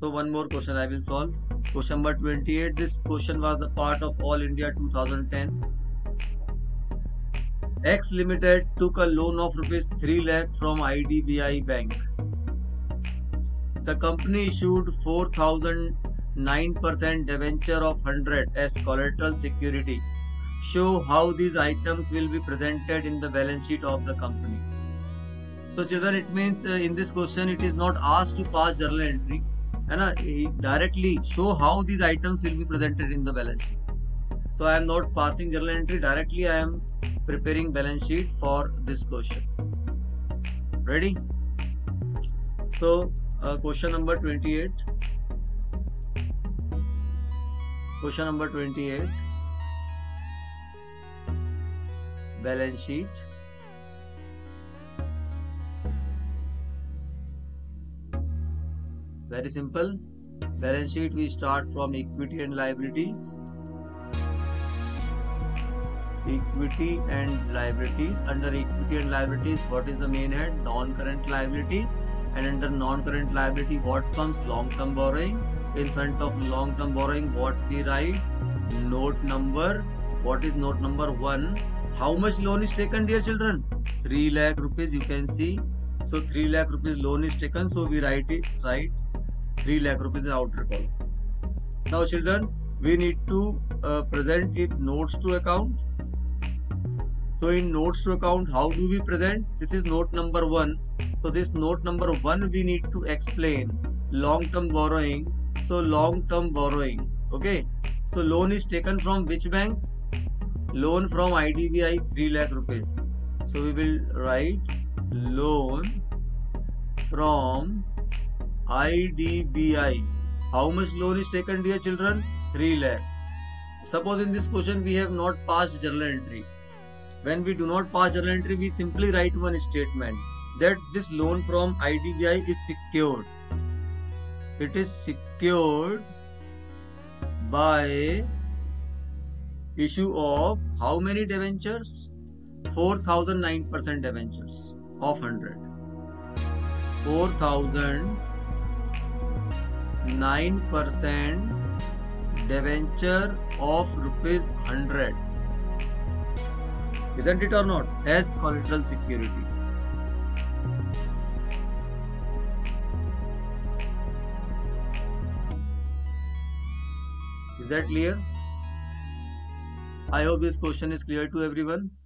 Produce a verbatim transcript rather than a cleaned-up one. So one more question I will solve. Question number twenty-eight. This question was the part of All India twenty ten. X Limited took a loan of rupees three lakh from I D B I Bank. The company issued four thousand nine percent debenture of one hundred as collateral security. Show how these items will be presented in the balance sheet of the company. So children, it means uh, in this question it is not asked to pass journal entry, and uh, directly show how these items will be presented in the balance sheet. So I am not passing journal entry directly. I am preparing balance sheet for this question. Ready? So uh, question number twenty-eight. Question number twenty-eight. Balance sheet. Very simple. Balance sheet we start from equity and liabilities. Equity and liabilities. Under equity and liabilities, what is the main head? Non-current liability. And under non-current liability, what comes? Long-term borrowing. In front of long-term borrowing, what we write? Note number. What is note number one? How much loan is taken, dear children? three lakh rupees, you can see. So three lakh rupees loan is taken, so we write it, write three lakh rupees in outer column. Now children, we need to uh, present it notes to account. So in notes to account, how do we present? This is note number one. So this note number one, we need to explain long-term borrowing. So long-term borrowing, okay. So loan is taken from which bank? Loan from I D B I, three lakh rupees. So we will write loan from I D B I. How much loan is taken, dear children? three lakh. Suppose in this question we have not passed journal entry. When we do not pass journal entry, we simply write one statement that this loan from I D B I is secured. It is secured by issue of how many debentures? four thousand nine percent debentures of one hundred. four thousand nine percent debenture of rupees one hundred. Isn't it or not? As collateral security. Is that clear? I hope this question is clear to everyone.